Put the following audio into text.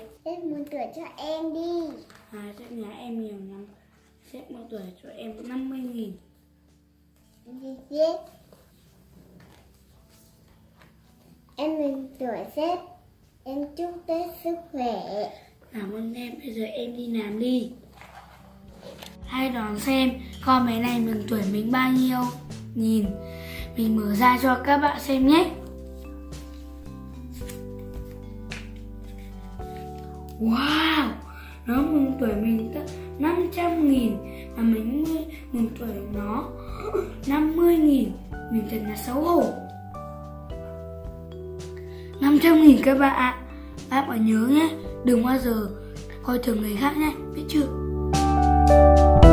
đây. Sếp muốn tuổi cho em đi. À, sếp nhá em nhiều lắm. Sếp mua tuổi cho em 50.000. Gì thế? Em mừng tuổi sếp. Em chúc Tết sức khỏe. Cảm ơn em, bây giờ em đi làm đi. Hãy đón xem con bé này mừng tuổi mình bao nhiêu. Nhìn, mình mở ra cho các bạn xem nhé. Wow, nó mừng tuổi mình 500.000. Mà mình mừng tuổi nó 50.000. Mình thật là xấu hổ. 500.000 các bạn ạ. Các bạn nhớ nhé, đừng bao giờ coi thường người khác nhé, biết chưa?